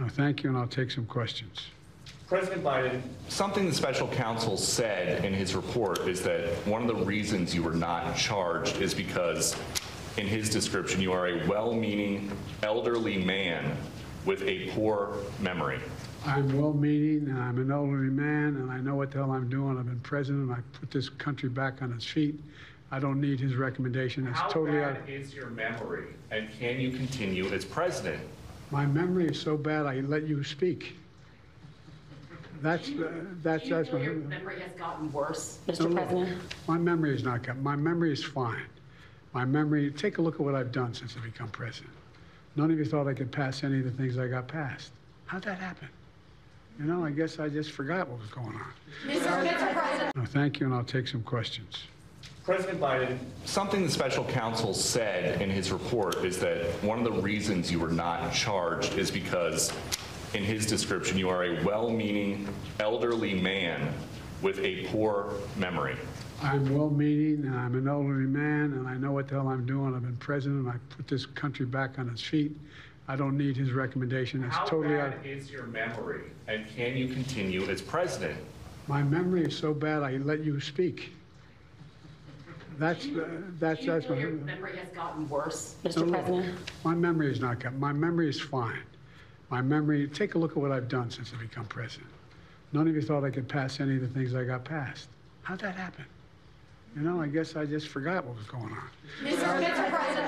No, thank you, and I'll take some questions. President Biden, something the special counsel said in his report is that one of the reasons you were not charged is because, in his description, you are a well-meaning elderly man with a poor memory. I'm well-meaning, and I'm an elderly man, and I know what the hell I'm doing. I've been president, and I put this country back on its feet. I don't need his recommendation. It's totally out. How bad is your memory, and can you continue as president? My memory is so bad, I let you speak. That's what your memory has gotten worse, Mr. President? My memory is not gotten. My memory is fine. My memory, take a look at what I've done since I've become president. None of you thought I could pass any of the things I got passed. How'd that happen? You know, I guess I just forgot what was going on. Mr. President. No, thank you, and I'll take some questions. President Biden, something the special counsel said in his report is that one of the reasons you were not charged is because, in his description, you are a well-meaning elderly man with a poor memory. I'm well-meaning, and I'm an elderly man, and I know what the hell I'm doing. I've been president, and I put this country back on its feet. I don't need his recommendation. It's totally out. How bad is your memory, and can you continue as president? My memory is so bad, I let you speak. That's what your memory has gotten worse, Mr. President? My memory is not gotten. My memory is fine. My memory, take a look at what I've done since I've become president. None of you thought I could pass any of the things I got passed. How'd that happen? You know, I guess I just forgot what was going on. Mr. President.